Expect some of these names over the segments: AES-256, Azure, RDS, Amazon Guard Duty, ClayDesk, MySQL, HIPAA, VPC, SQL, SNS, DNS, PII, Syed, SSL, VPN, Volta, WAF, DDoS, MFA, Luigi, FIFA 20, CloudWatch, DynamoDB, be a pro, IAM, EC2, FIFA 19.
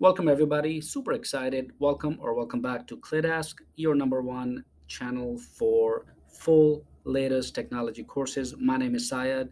Welcome everybody, super excited. Welcome back to ClayDesk, your #1 channel for full latest technology courses. My name is Syed,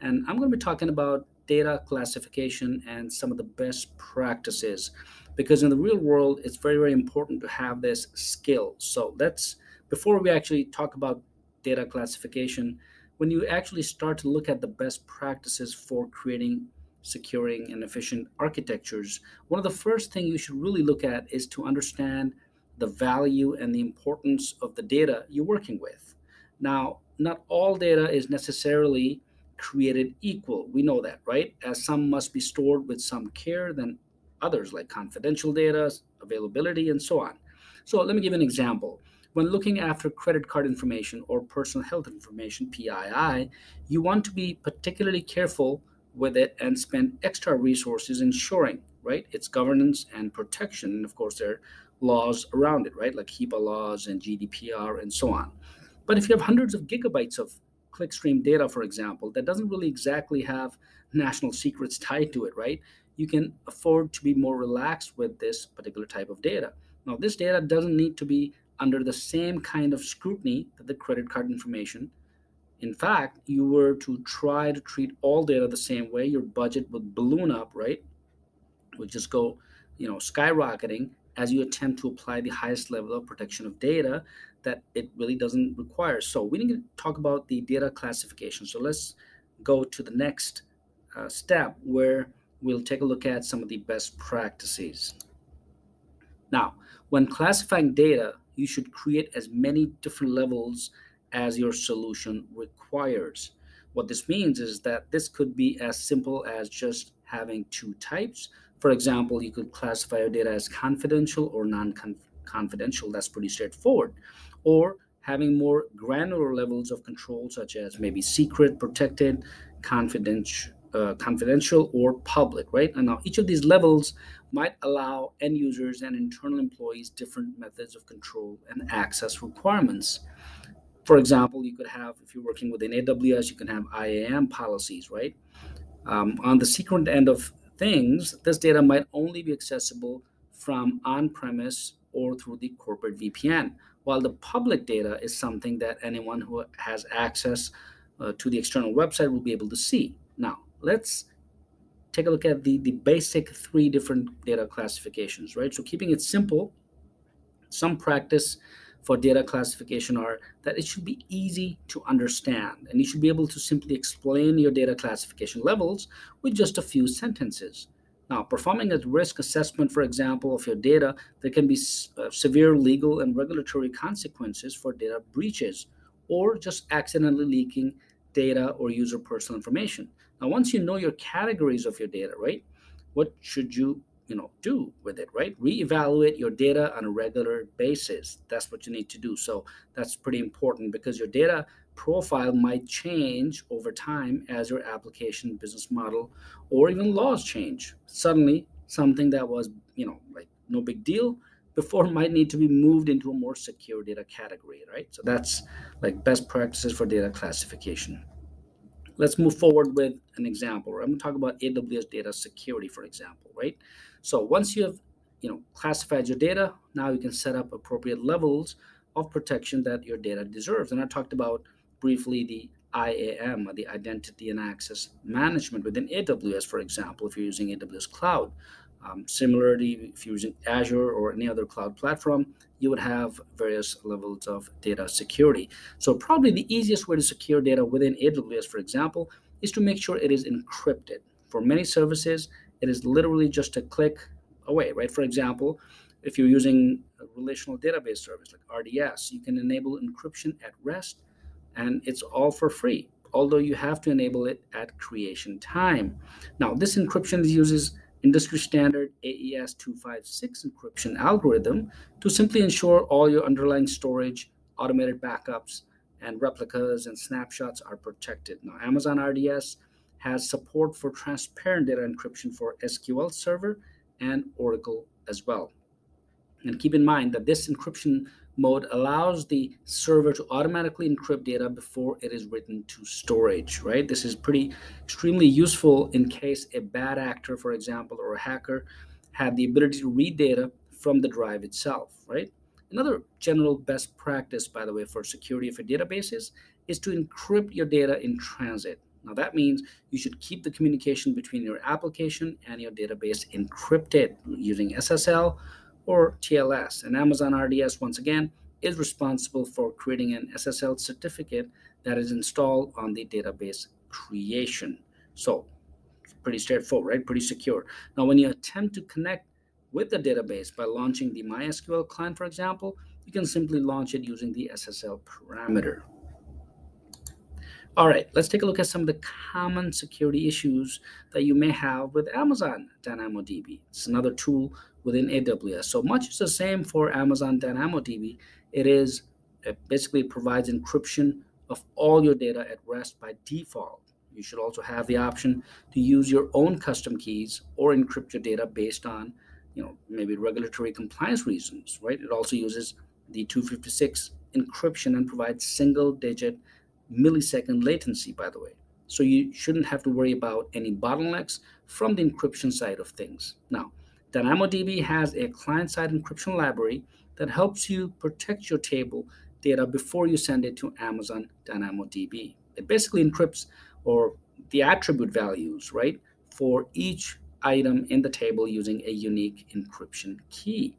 and I'm going to be talking about data classification and some of the best practices, because in the real world, it's very, very important to have this skill. So let's, before we actually talk about data classification, when you actually start to look at the best practices for creating, securing, and efficient architectures, one of the first things you should really look at is to understand the value and the importance of the data you're working with. Now, not all data is necessarily created equal. We know that, right? As some must be stored with some care than others, like confidential data, availability, and so on. So let me give an example. When looking after credit card information or personal health information, PII, you want to be particularly careful with it and spend extra resources ensuring, right, its governance and protection. And of course, there are laws around it, right, like HIPAA laws and GDPR and so on. But if you have hundreds of gigabytes of clickstream data, for example, that doesn't really exactly have national secrets tied to it, right? You can afford to be more relaxed with this particular type of data. Now, this data doesn't need to be under the same kind of scrutiny that the credit card information. In fact, you were to try to treat all data the same way, your budget would balloon up, right? Would just go, skyrocketing as you attempt to apply the highest level of protection of data that it really doesn't require. So we need to talk about the data classification. So let's go to the next step where we'll take a look at some of the best practices. Now, when classifying data, you should create as many different levels as your solution requires. What this means is that this could be as simple as just having two types. For example, you could classify your data as confidential or non-confidential. That's pretty straightforward. Or having more granular levels of control, such as maybe secret, protected, confidential, or public, right? And now each of these levels might allow end users and internal employees different methods of control and access requirements. For example, you could have, if you're working within AWS, you can have IAM policies, right? On the secret end of things, this data might only be accessible from on-premise or through the corporate VPN, while the public data is something that anyone who has access to the external website will be able to see. Now, let's take a look at the basic three different data classifications, right? So keeping it simple, some practice for data classification are that it should be easy to understand, and you should be able to simply explain your data classification levels with just a few sentences. Now, performing a risk assessment, for example, of your data, there can be severe legal and regulatory consequences for data breaches or just accidentally leaking data or user personal information. Now, once you know your categories of your data, right, what should you do with it, right? Reevaluate your data on a regular basis. That's what you need to do. So that's pretty important, because your data profile might change over time as your application, business model, or even laws change. Suddenly, something that was, like no big deal before might need to be moved into a more secure data category, right? So that's like best practices for data classification. Let's move forward with an example. I'm going to talk about AWS data security, for example, right? So once you have, classified your data, now you can set up appropriate levels of protection that your data deserves. And I talked about briefly the IAM, or the Identity and Access Management within AWS, for example, if you're using AWS Cloud. Similarly, if you're using Azure or any other cloud platform, you would have various levels of data security. So probably the easiest way to secure data within AWS, for example, is to make sure it is encrypted. For many services, it is literally just a click away, right? For example, if you're using a relational database service like RDS, you can enable encryption at rest, and it's all for free, although you have to enable it at creation time. Now, this encryption uses industry standard AES-256 encryption algorithm to simply ensure all your underlying storage, automated backups, and replicas and snapshots are protected. Now, Amazon RDS has support for transparent data encryption for SQL Server and Oracle as well. And keep in mind that this encryption mode allows the server to automatically encrypt data before it is written to storage, right? This is extremely useful in case a bad actor, for example, or a hacker have the ability to read data from the drive itself, right? Another general best practice, by the way, for security of your databases is to encrypt your data in transit. Now, that means you should keep the communication between your application and your database encrypted using SSL or TLS. And Amazon RDS, once again, is responsible for creating an SSL certificate that is installed on the database creation. So pretty straightforward, right? Pretty secure. Now, when you attempt to connect with the database by launching the MySQL client, for example, you can simply launch it using the SSL parameter. All right, let's take a look at some of the common security issues that you may have with Amazon DynamoDB. It's another tool within AWS. So much is the same for Amazon DynamoDB. It basically provides encryption of all your data at rest by default. You should also have the option to use your own custom keys or encrypt your data based on, you know, maybe regulatory compliance reasons, right? It also uses the 256 encryption and provides single-digit millisecond latency, by the way. So you shouldn't have to worry about any bottlenecks from the encryption side of things. Now, DynamoDB has a client-side encryption library that helps you protect your table data before you send it to Amazon DynamoDB. It basically encrypts the attribute values, right, for each item in the table using a unique encryption key.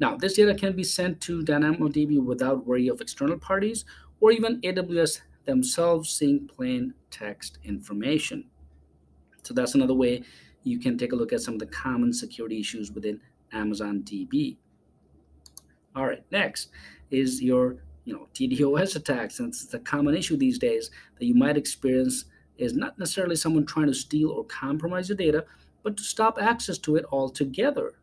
Now, this data can be sent to DynamoDB without worry of external parties or even AWS themselves seeing plain text information. So that's another way you can take a look at some of the common security issues within Amazon DB. All right, next is your DDoS attacks, and it's a common issue these days that you might experience is not necessarily someone trying to steal or compromise your data, but to stop access to it altogether.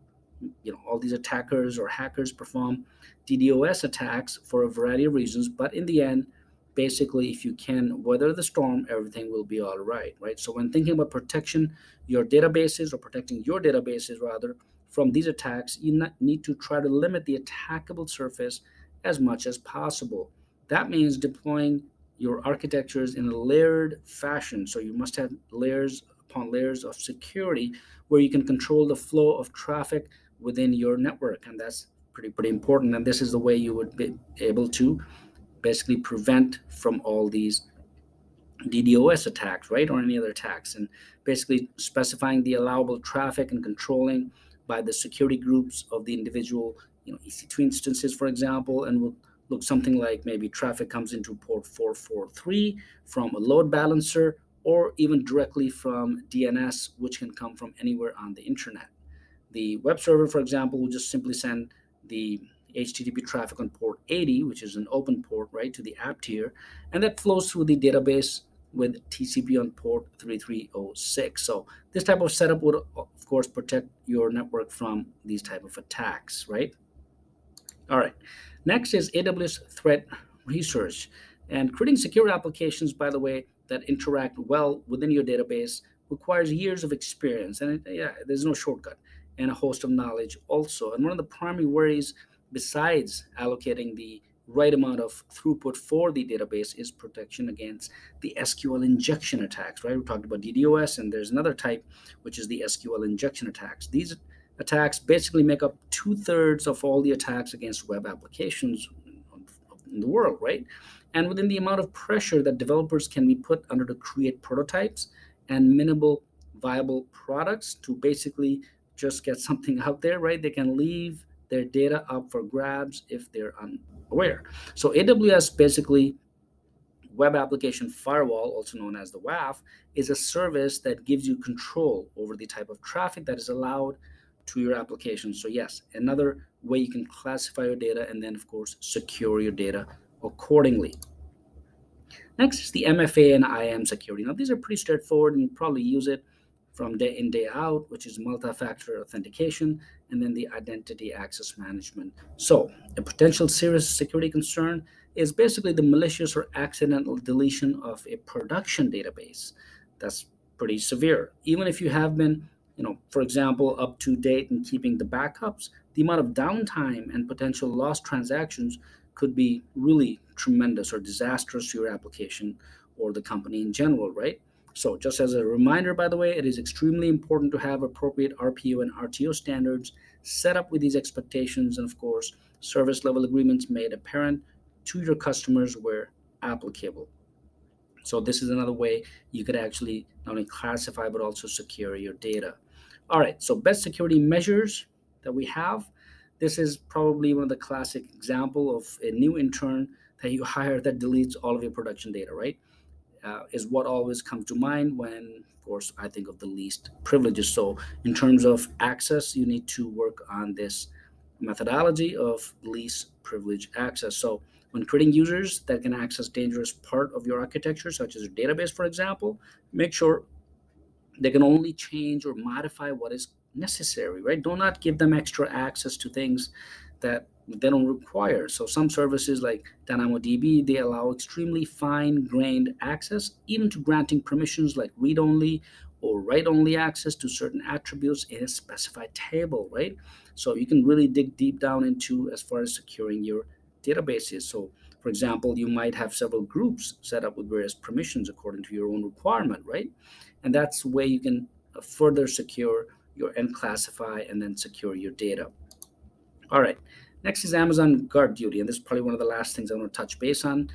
You know, all these attackers or hackers perform DDoS attacks for a variety of reasons, but in the end, basically, if you can weather the storm, everything will be all right, right? So when thinking about protecting your databases rather from these attacks, you need to try to limit the attackable surface as much as possible. That means deploying your architectures in a layered fashion. So you must have layers upon layers of security where you can control the flow of traffic within your network. And that's pretty important. And this is the way you would be able to basically prevent from all these DDoS attacks, right? Or any other attacks. And basically specifying the allowable traffic and controlling by the security groups of the individual EC2 instances, for example, and will look something like maybe traffic comes into port 443 from a load balancer or even directly from DNS, which can come from anywhere on the internet. The web server, for example, will just simply send the HTTP traffic on port 80, which is an open port, right, to the app tier, and that flows through the database with TCP on port 3306. So this type of setup would, of course, protect your network from these type of attacks, right? All right, next is AWS threat research. And creating secure applications, by the way, that interact well within your database requires years of experience. And there's no shortcut, and a host of knowledge also. And one of the primary worries, besides allocating the right amount of throughput for the database, is protection against the SQL injection attacks, right? We talked about DDoS, and there's another type, which is the SQL injection attacks. These attacks basically make up 2/3 of all the attacks against web applications in the world, right? And within the amount of pressure that developers can be put under to create prototypes and minimal viable products to basically just get something out there, right? They can leave their data up for grabs if they're unaware. So AWS basically Web Application Firewall, also known as the WAF, is a service that gives you control over the type of traffic that is allowed to your application. So yes, another way you can classify your data and then, of course, secure your data accordingly. Next is the MFA and IAM security. Now, these are pretty straightforward and you probably use it from day in, day out, which is multi-factor authentication, and then the identity access management. So a potential serious security concern is basically the malicious or accidental deletion of a production database. That's pretty severe. Even if you have been, for example, up to date and keeping the backups, the amount of downtime and potential lost transactions could be really tremendous or disastrous to your application or the company in general, right? So just as a reminder, by the way, it is extremely important to have appropriate RPO and RTO standards set up with these expectations and, of course, service level agreements made apparent to your customers where applicable. So this is another way you could actually not only classify but also secure your data. All right, so best security measures that we have. This is probably one of the classic example of a new intern that you hire that deletes all of your production data, right? Is what always comes to mind when, of course, I think of the least privileges. So in terms of access, you need to work on this methodology of least privilege access. So when creating users that can access dangerous part of your architecture, such as a database, for example, make sure they can only change or modify what is necessary, right? Do not give them extra access to things that they don't require. So some services like DynamoDB, they allow extremely fine-grained access, even to granting permissions like read-only or write-only access to certain attributes in a specified table, right? So you can really dig deep down into as far as securing your databases. So, for example, you might have several groups set up with various permissions according to your own requirement, right? And that's the way you can further secure your and classify and then secure your data. All right. Next is Amazon Guard Duty, and this is probably one of the last things I want to touch base on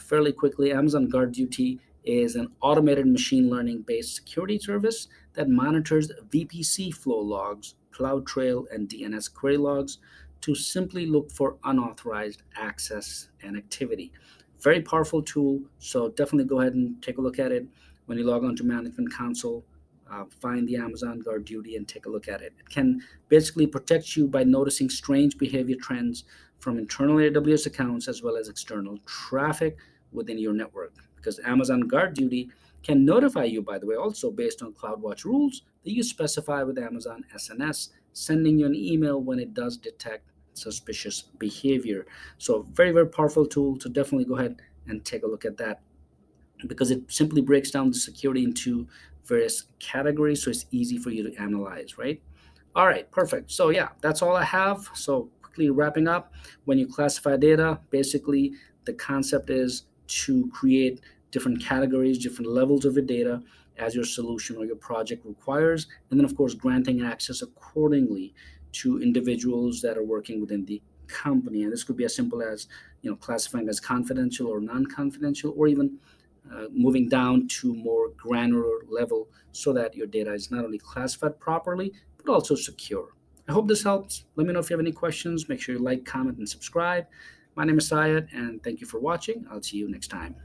fairly quickly. Amazon Guard Duty is an automated machine learning-based security service that monitors VPC flow logs, CloudTrail, and DNS query logs to simply look for unauthorized access and activity. Very powerful tool, so definitely go ahead and take a look at it. When you log on to Management Console, find the Amazon Guard Duty and take a look at it. It can basically protect you by noticing strange behavior trends from internal AWS accounts as well as external traffic within your network. Because Amazon Guard Duty can notify you, by the way, also based on CloudWatch rules that you specify with Amazon SNS, sending you an email when it does detect suspicious behavior. So very, very powerful tool. So definitely go ahead and take a look at that, because it simply breaks down the security into various categories, so it's easy for you to analyze, right? All right, perfect. So yeah, that's all I have. So quickly wrapping up, when you classify data, basically the concept is to create different categories, different levels of your data as your solution or your project requires, and then of course granting access accordingly to individuals that are working within the company. And this could be as simple as, you know, classifying as confidential or non-confidential, or even moving down to more granular level so that your data is not only classified properly, but also secure. I hope this helps. Let me know if you have any questions. Make sure you like, comment, and subscribe. My name is Syed, and thank you for watching. I'll see you next time.